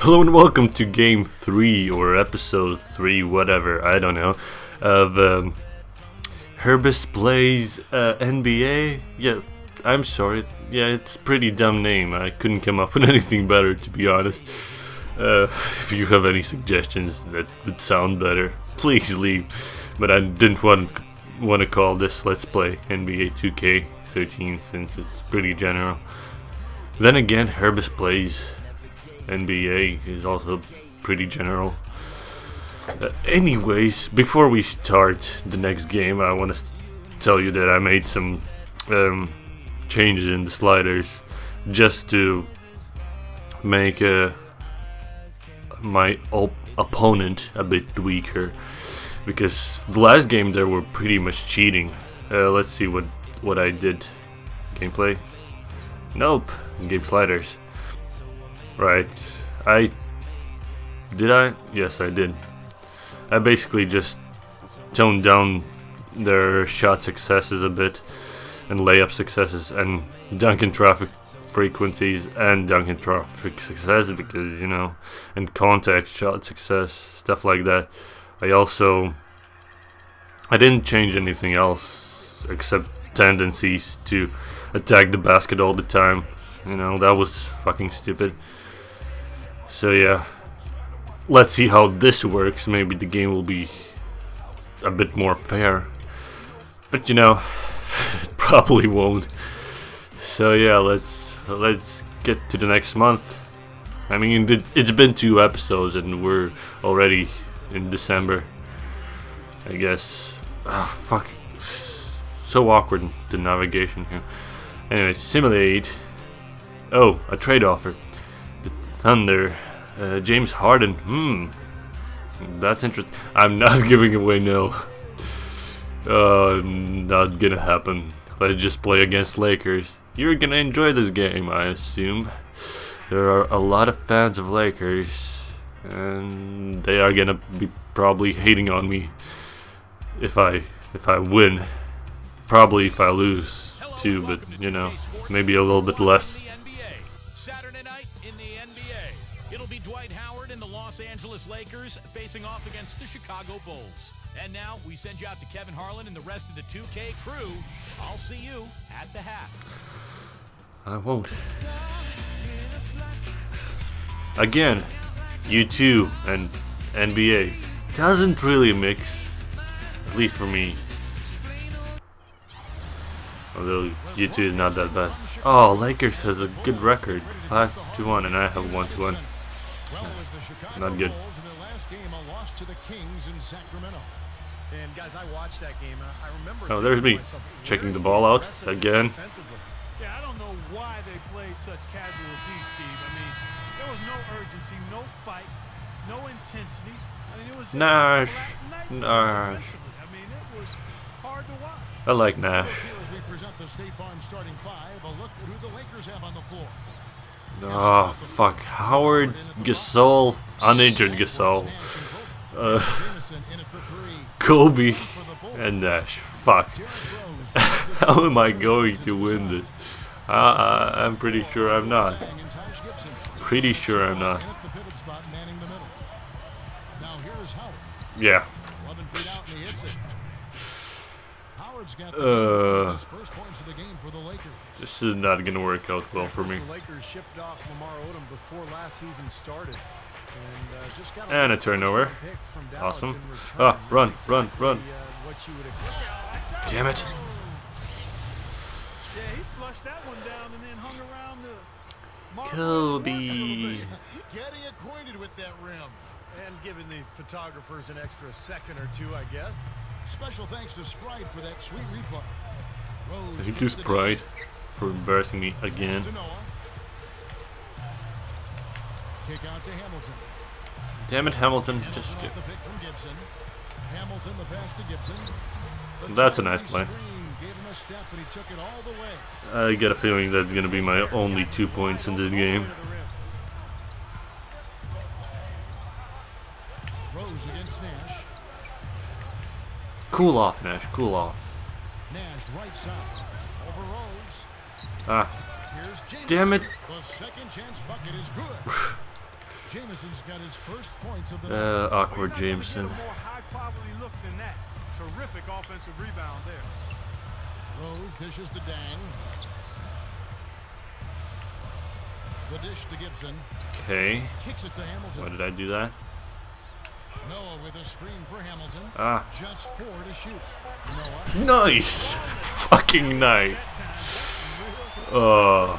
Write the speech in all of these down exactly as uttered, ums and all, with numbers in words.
Hello and welcome to game three or episode three, whatever, I don't know, of um, Herbis Plays uh, N B A. Yeah, I'm sorry, yeah, it's a pretty dumb name. I couldn't come up with anything better, to be honest. Uh, if you have any suggestions that would sound better, please leave. But I didn't want, want to call this Let's Play N B A two K thirteen since it's pretty general. Then again, Herbis Plays N B A is also pretty general. Uh, anyways, before we start the next game, I want to tell you that I made some um, changes in the sliders just to make uh, my op opponent a bit weaker, because the last game they were pretty much cheating. Uh, let's see what what I did. Gameplay? Nope. Game sliders. Right, I did I? Yes, I did. I basically just toned down their shot successes a bit, and layup successes, and dunking traffic frequencies, and dunking traffic success, because, you know, and contact shot success, stuff like that. I also I didn't change anything else except tendencies to attack the basket all the time. You know, that was fucking stupid. So yeah, let's see how this works. Maybe the game will be a bit more fair, but you know, it probably won't. So yeah, let's let's get to the next month. I mean, it, it's been two episodes and we're already in December, I guess. Ah, fuck, it's so awkward the navigation here. Anyway, simulate. Oh, a trade offer. The Thunder, uh, James Harden. Hmm, that's interesting. I'm not giving away no. Uh, not gonna happen. Let's just play against Lakers. You're gonna enjoy this game, I assume. There are a lot of fans of Lakers, and they are gonna be probably hating on me if I if I win. Probably if I lose too, but you know, maybe a little bit less. Saturday night in the N B A, it'll be Dwight Howard and the Los Angeles Lakers facing off against the Chicago Bulls. And now we send you out to Kevin Harlan and the rest of the two K crew. I'll see you at the half. I won't. Again, U two and N B A doesn't really mix, at least for me. Although U two is not that bad. Oh, Lakers has a good record, five to one, and I have one to one. Not good. Oh, there's me checking the ball out again. Yeah, I don't know why they played such casualty, Steve. I mean, there was no urgency, no fight, no intensity. I mean, it was just Nash. Nash. I mean, it was hard to watch. I like Nash. Present the State Farm starting five. A look at who the Lakers have on the floor. Oh, fuck. Howard, Gasol, uninjured Gasol, uh, Kobe, and Nash. Fuck. How am I going to win this? Uh, I'm pretty sure I'm not. Pretty sure I'm not. Yeah. Uh, this is not going to work out well for me. And a turnover. Awesome. Ah, run, run, run. Damn it. Kobe. Getting acquainted with that rim. And giving the photographers an extra second or two, I guess. Special thanks to Sprite for that sweet replay. Rose. Thank you, Sprite, for embarrassing me again. Kick out to Hamilton. Damn it, Hamilton. Hamilton just get the pick from Gibson. Hamilton, the pass to Gibson. The that's a nice play. A step, but he took it all the way. I get a feeling that's going to be my only two points in this game. Rose against Nash. Cool off, Nash. Cool off. Nash right side over Rose. Ah. Here's Jameson. Damn it. The second chance bucket is good. Jameson's got his first points of the uh, awkward Jameson. Terrific offensive rebound there. Rose dishes to Dang. The dish to Gibson. Okay. Kicks it to Hamilton. Why did I do that? Noah with a screen for Hamilton. Ah. Just four to shoot. Noah. Nice. Fucking nice. Oh.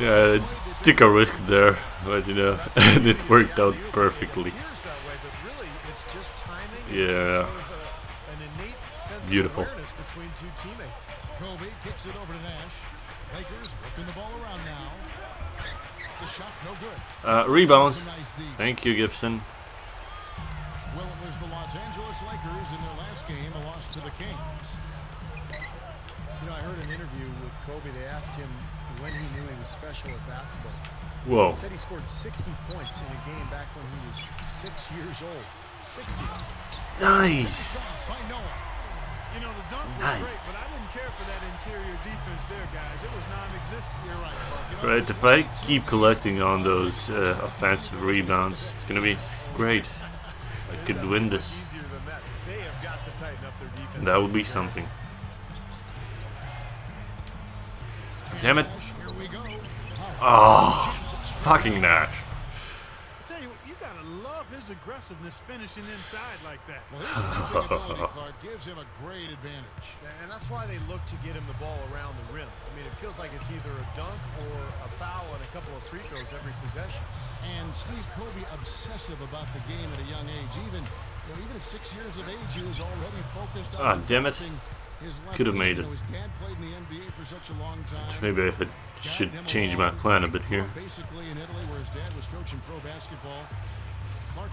Yeah, I took a risk there, but you know, and it worked out perfectly. Yeah. Beautiful. Kobe kicks it over to Nash. Lakers whipping the ball around now. The shot no good. Uh, rebound. Thank you, Gibson. Well, it was the Los Angeles Lakers in their last game, a loss to the Kings. You know, I heard an interview with Kobe. They asked him when he knew he was special at basketball. Whoa. He said he scored sixty points in a game back when he was six years old. sixty. Nice. You know, the dunk was nice. Great, but I didn't care for that interior defense there, guys. It was non-existent. You're right, Mark. You know, right, if I keep collecting on those uh, offensive rebounds, it's going to be great. I could win this. They have got to tighten up their defense. That would be something. Damn it. Here we go. Oh, fucking Nash. Aggressiveness finishing inside like that. Well, Clark gives him a great advantage, and that's why they look to get him the ball around the rim. I mean, it feels like it's either a dunk or a foul and a couple of free throws every possession. And Steve Kobe, obsessive about the game at a young age. Even you know, even at six years of age, he was already focused on. Ah, damn it! Could have made it. His dad played in the N B A for such a long time. Maybe I should change my plan a bit here. Basically, in Italy, where his dad was coaching pro basketball.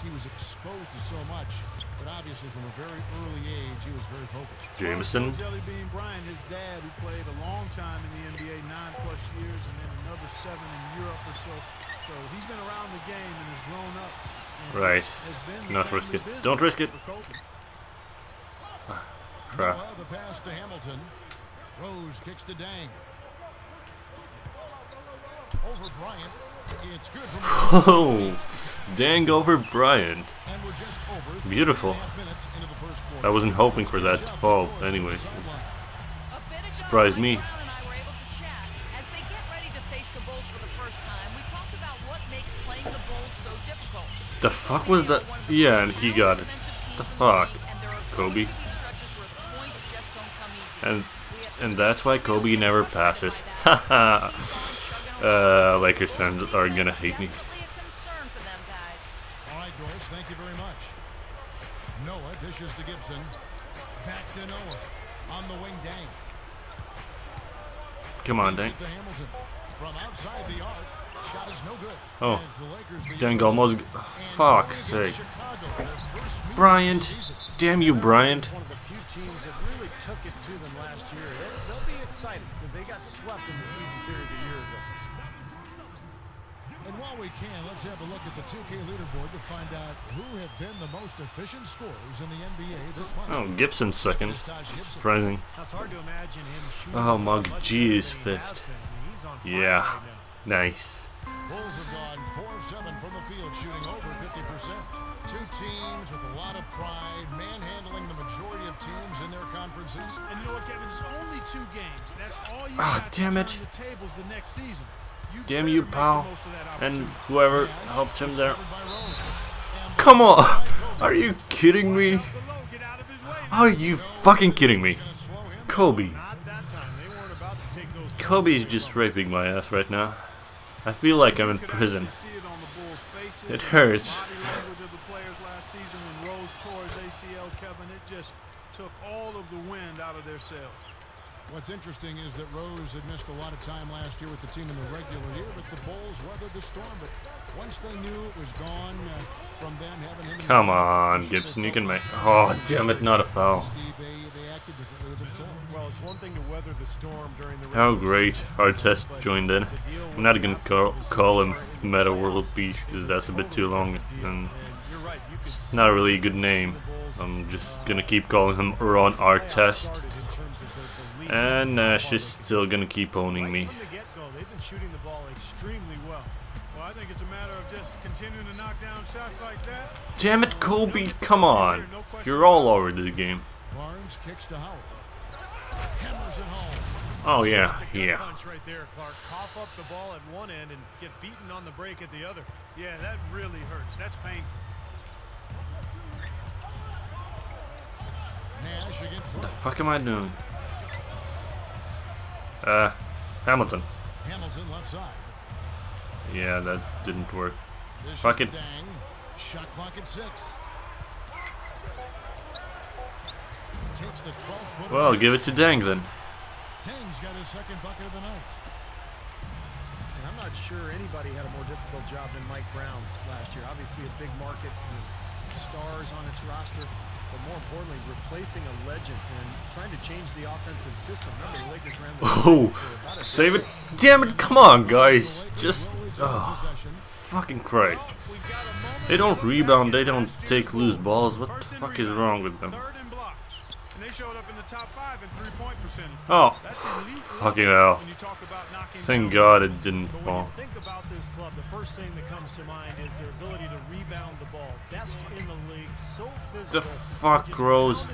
He was exposed to so much, but obviously from a very early age, he was very focused. Jameson. Jelly Bean Bryant, his dad, who played a long time in the N B A, nine plus years, and then another seven in Europe or so. So he's been around the game and has grown up. And right. Has been Not risk it. Don't risk it. Crap. Well, the pass to Hamilton. Rose kicks to Dang. Over Bryant. It's good from oh, Dang over Bryant. Beautiful. I wasn't hoping for that to fall anyway. Surprised me. As they get ready to face the Bulls for the first time, we talked about what makes playing the Bulls so difficult. The fuck was that? Yeah, and he got it. The fuck, Kobe. And and that's why Kobe never passes. Haha. Uh, Lakers fans are gonna hate me. All right, Doris, thank you very much. Noah dishes to Gibson. Back to Noah. On the wing, Dang. Come on, Dang. From outside the arc, shot is no good. Oh, Dang almost. Fuck's sake. Bryant. Damn you, Bryant. Took it to them last year. They'll, they'll be excited because they got swept in the season series a year ago. And while we can, let's have a look at the two K leaderboard to find out who have been the most efficient scorers in the N B A this month. Oh, Gibson's second. Surprising. That's hard to imagine him. Oh, Mug G is fifth. Yeah. Nice. Bulls have gone four of seven from the field, shooting over fifty percent. Two teams with a lot of pride, manhandling the majority of teams in their conferences. And you know what, Kevin? It's only two games. That's all you ah, got damn to it. Turn the tables the next season. You damn you, pal. And whoever helped him there. Come on. Are you kidding me? Are you fucking kidding me? Kobe. Kobe's just raping my ass right now. I feel like I'm in prison. It hurts. What's interesting is that Rose had missed a lot of time last year with the team in the regular year, but the Bulls weathered the storm. But once they knew it was gone uh, from them having him. Come on, Gibson, you can make. Oh, damn it, not a foul. Well, it's one thing to weather the storm during the How great Artest joined in. I'm not gonna call, call him Metta World Peace because that's a bit too long and it's not really a good name. I'm just gonna keep calling him Ron Artest. And Nash is still gonna keep owning me. Well, I think it's a matter of just Continuing to knock down shots like that. Damn it, Kobe, come on. You're all over the game. Barnes kicks to Howard. Hammers it home. Oh yeah, yeah. Punch right there, Clark. Cough up the ball at one end and get beaten on the break at the other. Yeah, that really hurts. That's painful. Nash against what the fuck am I doing? Uh, Hamilton. Hamilton left side. Yeah, that didn't work. This fuck it. Dang. Shot clock at six. Takes the twelve foot. Well, race. Give it to Deng then. Deng's got his second bucket of the night. And I'm not sure anybody had a more difficult job than Mike Brown last year. Obviously a big market with stars on its roster, but more importantly, replacing a legend and trying to change the offensive system. Remember, the Lakers ran the oh, save it. Damn it, come on, guys. Just, oh, fucking Christ. They don't rebound, they don't take loose balls. What the fuck is wrong with them? Oh, fucking hell. Thank God it didn't fall. Think about this club, the first thing that comes to mind is their ability to rebound the ball. Best in the league, so physical. The fuck, Rose.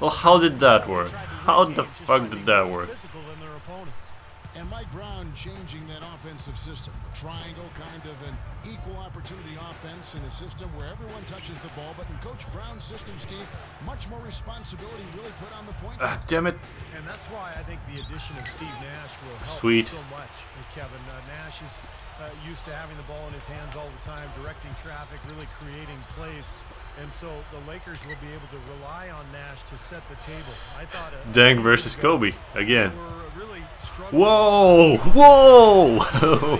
Well, how did that work? How the fuck did that work? And Mike Brown changing that offensive system. A triangle, kind of an equal opportunity offense in a system where everyone touches the ball, but in Coach Brown's system, Steve, much more responsibility really put on the point. Ah, damn it. And that's why I think the addition of Steve Nash will help Sweet. so much. Kevin uh, Nash is uh, used to having the ball in his hands all the time, directing traffic, really creating plays. And so the Lakers will be able to rely on Nash to set the table. I thought Dang versus Kobe again. Really whoa! Whoa!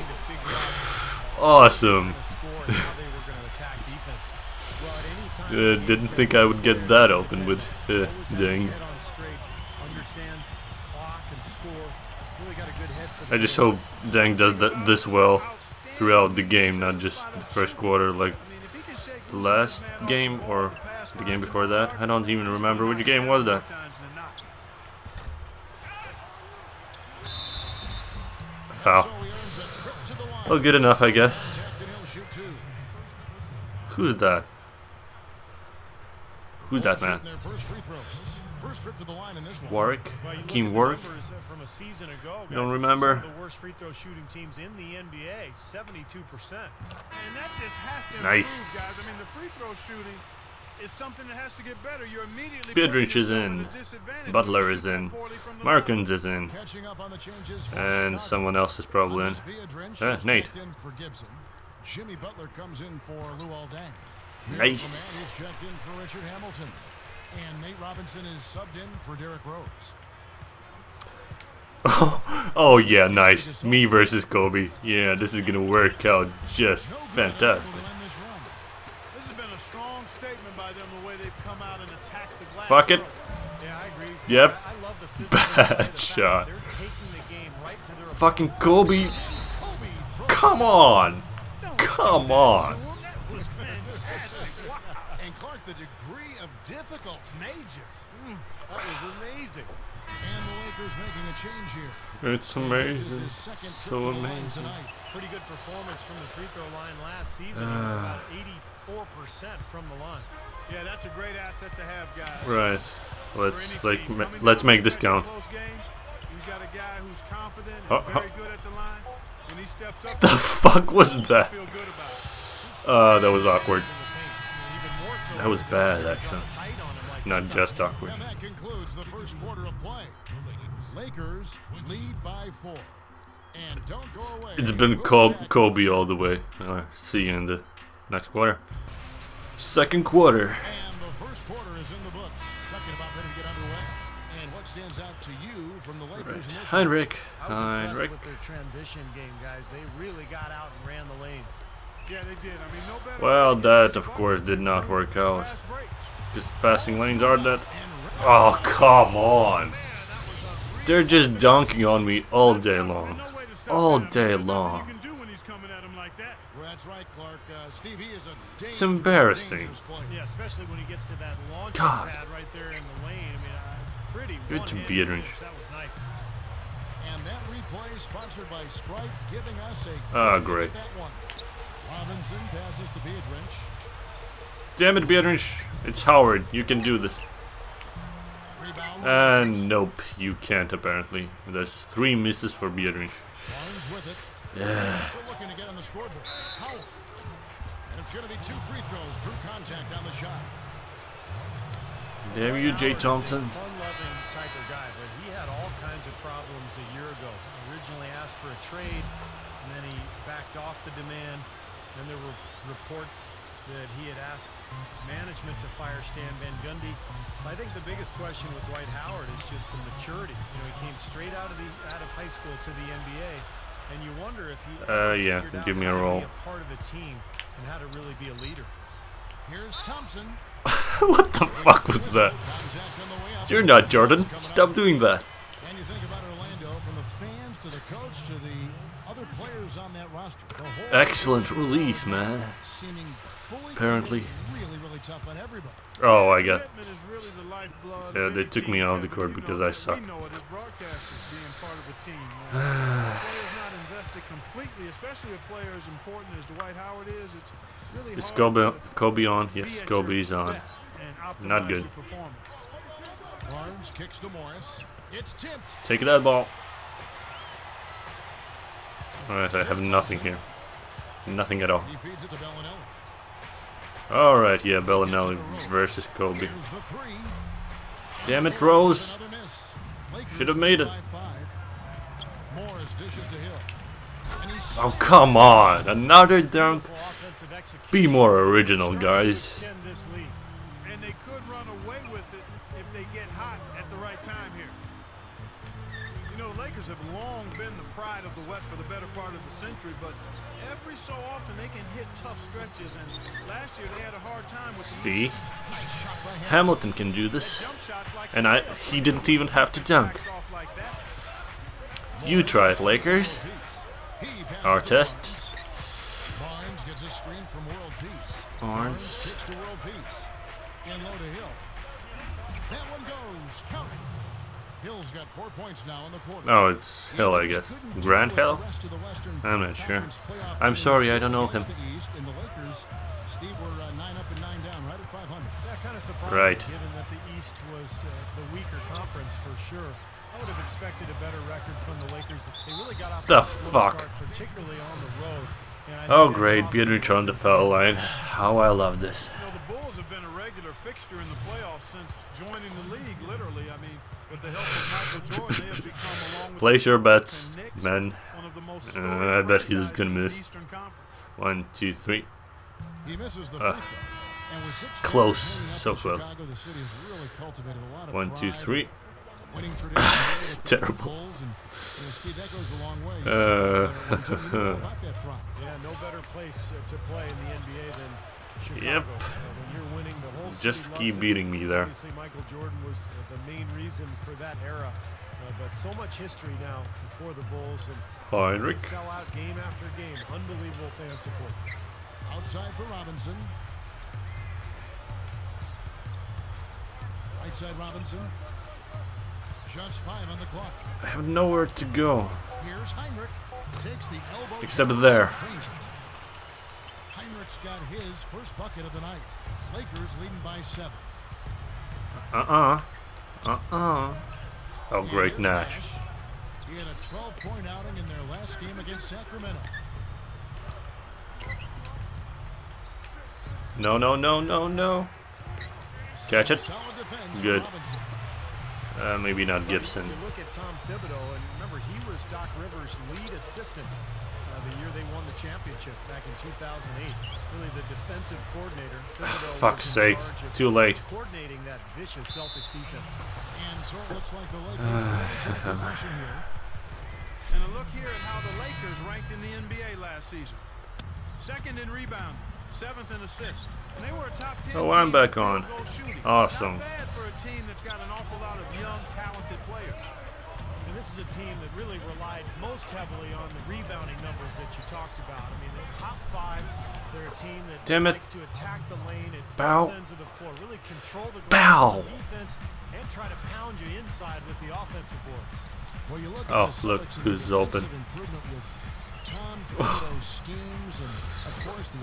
Awesome. uh, didn't think I would get that open with uh, Dang. I just hope Dang does that this well throughout the game, not just the first quarter, like the last game or the game before that. I don't even remember which game was that. Foul. Well, good enough, I guess. Who's that? Who's that man? Warwick? Hakeem Warwick? You don't remember? Nice. Biedriņš is in. Butler is in. Markins is in. And someone else is probably in. Uh, Nate. Nice. And Nate Robinson is subbed in for Derrick Rose. Oh, oh yeah, nice. Me versus Kobe. Yeah, this is gonna work out just fantastic. This has been a strong statement by them, the way they've come out and attacked the glass. Fuck it. Yeah, I agree. Yep. I love the bad shot. They're taking the game right to their fucking Kobe. Kobe come on. Come on. The degree of difficult major. Mm, that was amazing. And the Lakers making a change here. It's amazing. So amazing. Pretty good performance from the free throw line last season. Uh, it was about eighty-four percent from the line. Yeah, that's a great asset to have, guys. Right. Let's like ma let's make this count. You got a guy who's confident and oh, very good at the line. When he steps up, the fuck was that? Uh, that was awkward. That was bad, actually. Not just awkward. And that concludes the first quarter of play. Lakers lead by four. And don't go away. It's been Kobe all the way. Uh, see you in the next quarter. Second quarter. And the first quarter is in the books. Second about ready to get underway. And what stands out to you from the Lakers? Hinrich. Hinrich. With their transition game, guys, they really got out and ran the lanes. Yeah, they did. I mean, no better. Well, that of course did not work out. Just passing lanes are that. Oh, come on. They're just dunking on me all day long. All day long. It's embarrassing. God. Good to Biedriņš. Ah, great. Robinson passes to Biedriņš. Damn it, Biedriņš. It's Howard. You can do this. And uh, nope, you can't apparently. There's three misses for Biedriņš. Yeah. Damn you, Jay Thompson. Type of guy, but he had all kinds of problems a year ago. Originally asked for a trade, and then he backed off the demand. Then there were reports that he had asked management to fire Stan Van Gundy. So I think the biggest question with Dwight Howard is just the maturity. You know, he came straight out of the out of high school to the N B A, and you wonder if he uh yeah, give me a role. Be a part of a team and how to really be a leader. Here's Thompson. What the fuck was that? You're not Jordan. Stop doing that. And you think about Orlando, from the fans to the coach to the other players on that roster. Excellent release, man. Apparently. Oh, I got. Yeah, they took me out of the court because I suck. Is Kobe, Kobe on? Yes, Kobe's on. Not good. Barnes kicks to Morris. It's tipped. Take that ball. Alright, I have nothing here. Nothing at all. Alright, yeah, Bellinelli versus Kobe. Damn it, Rose. Should have made it. Oh, come on. Another dunk. Be more original, guys. And they could run away with it if they get hot at the right time here. You know, the Lakers have long been the pride of the West for the better part of the century, but every so often they can hit tough stretches, and last year they had a hard time with. See? Hamilton can do this, and I he didn't even have to dunk. You try it, Lakers. Artest. Barnes gets a screen from World Peace. Barnes. And low to Hill. That one goes. Counting. Hill's got four points now in the quarter. Oh, it's Hill, I guess. Grand Hill? I'm not sure. I'm sorry, I don't know him. Right. Given that the East was the weaker conference for sure. I would have expected a better record from the Lakers. They really got off the fuck, particularly on the road. Oh great, Biedriņš on the foul line. How I love this. You know, the Bulls have been a regular fixture in the playoffs since joining the league, literally. I mean, with the help of Michael Jordan, they have become along with place your bets, man. Uh, I bet he's gonna miss. One, two, three. He misses the free throw. And with six close, so close. One, two, three. Terrible. Uh, yep. Just keep beating me there. Michael Jordan was the main reason for that era, but so much history now before the Bulls and Hinrich sell out game after game. Unbelievable fan support. Outside for Robinson. Right side Robinson. Just five on the clock. I have nowhere to go. Here's Hinrich. Takes the elbow. Except there. Heinrich's got his first bucket of the night. Lakers leading by seven. Uh-uh. Uh-uh. Oh, great, Nash. Nash. He had a twelve-point outing in their last game against Sacramento. No, no, no, no, no. Catch it. Good. Uh, maybe not Gibson. Look at Tom Thibodeau, and remember he was Doc Rivers' lead assistant uh, the year they won the championship back in two thousand eight. Really, the defensive coordinator. Thibodeau, fuck's sake! Too late. Coordinating that vicious Celtics defense. And so it looks like the Lakers take possession here. And a look here at how the Lakers ranked in the N B A last season: second in rebound, seventh in assist. Oh, I'm back on. Awesome. This is a team that really relied most heavily on the rebounding numbers that you talked about. I mean, the top five, they're a team that likes to attack the lane at both ends of the floor, really control the defense and try to pound you inside with the offensive boards. Oh, look who's open. Oh,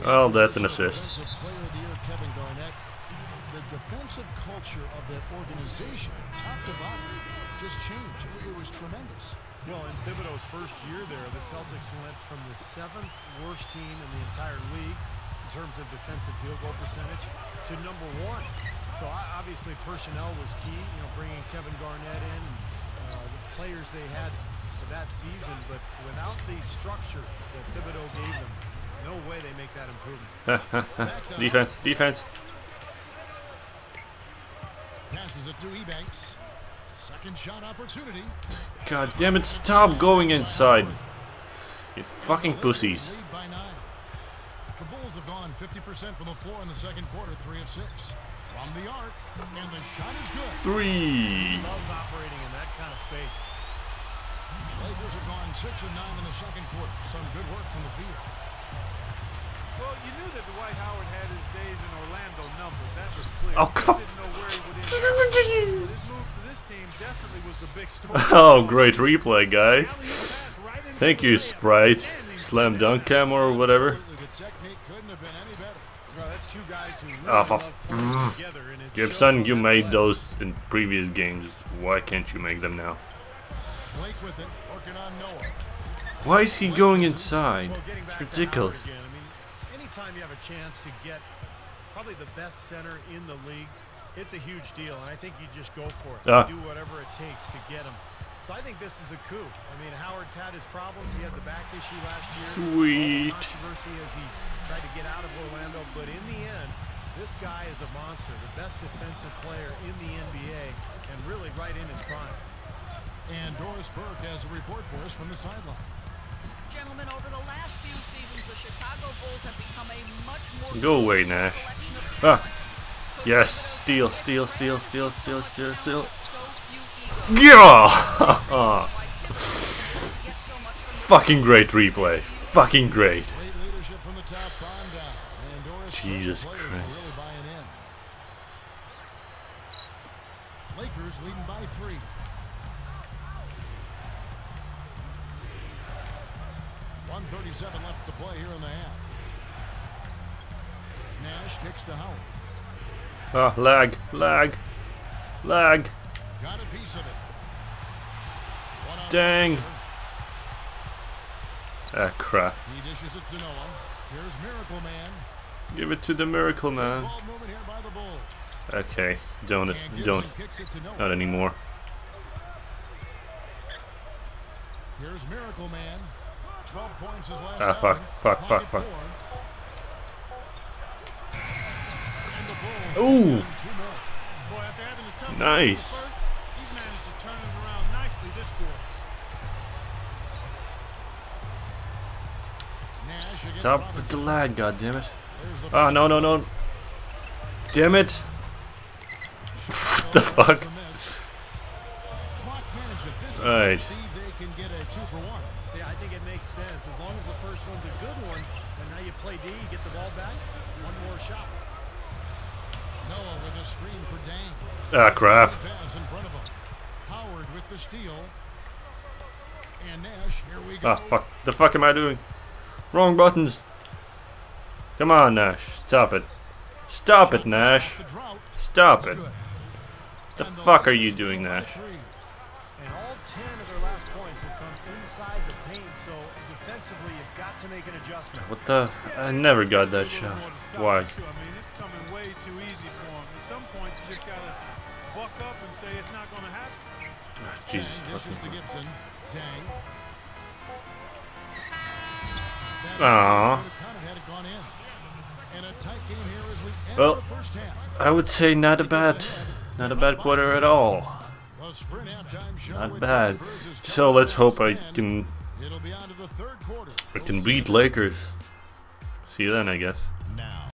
oh that's an assist. The defensive culture of that organization, top to bottom, just changed. It was tremendous. You know, in Thibodeau's first year there, the Celtics went from the seventh worst team in the entire league in terms of defensive field goal percentage to number one. So obviously personnel was key, you know, bringing Kevin Garnett in, uh, the players they had that season, but without the structure that Thibodeau gave them, no way they make that improvement. Defense, defense. Passes it to Ebanks. Second shot opportunity. God damn it, stop going inside. You fucking pussies. The Bulls have gone fifty percent from the floor in the second quarter, three of six. From the arc, and the shot is good. Three. Loves operating in that kind of space. Lakers have gone six and nine in the second quarter. Some good work from the field. Well, you knew that Dwight Howard had his days in Orlando numbered. That was clear. Oh, come on. Oh, great replay, guys. Thank you, Sprite. Slam dunk cam or whatever. Oh, Gibson, you made those in previous games. Why can't you make them now? Blake with it, working on Noah. Why is he going inside? It's ridiculous. I mean, anytime you have a chance to get probably the best center in the league, it's a huge deal, and I think you just go for it. Uh. Do whatever it takes to get him. So I think this is a coup. I mean, Howard's had his problems. He had the back issue last year. Sweet. Controversy as he tried to get out of Orlando, but in the end, this guy is a monster, the best defensive player in the N B A, and really right in his prime. And Doris Burke has a report for us from the sideline. Gentlemen, over the last few seasons, the Chicago Bulls have become a much more... Go away, Nash. Ah. Yes. Steal, steal, steal, steal, steal, steal, steal. Yeah! Fucking great replay. Fucking great. Jesus Christ. Lakers leading by three. one thirty-seven left to play here in the half. Nash kicks to Howard. Ah, oh, lag, lag, lag. Got a piece of it. Dang. Ah, crap. He dishes it to Noah. Here's Miracle Man. Give it to the Miracle Man. Okay, don't it, don't, not anymore. Here's Miracle Man. twelve points his last ah, fuck, fuck, fuck, fuck. Ooh! Nice! He's managed to turn it around nicely this quarter. Stop with the lag, goddammit. Ah, no, no, no. Damn it! What the fuck? Alright. Yeah, I think it makes sense. As long as the first one's a good one, and now you play D, you get the ball back, one more shot. Noah with a screen for Dang. Ah, crap. Pass in front of him. Howard with the steal. And Nash, here we go. Ah, fuck. The fuck am I doing? Wrong buttons. Come on, Nash. Stop it. Stop it, Nash. Stop it. The fuck are you doing, Nash? And all ten of their last points have come inside the paint, so defensively you've got to make an adjustment. What the? I never got that shot. Why? Coming way too easy for him. At some point, you just gotta buck up and say it's not gonna happen. Ah, Jesus. Dishes to Gibson. Dang. Aww. Well, I would say not a bad, not a bad quarter at all. Not bad. So let's hope I can, I can beat Lakers. See you then, I guess.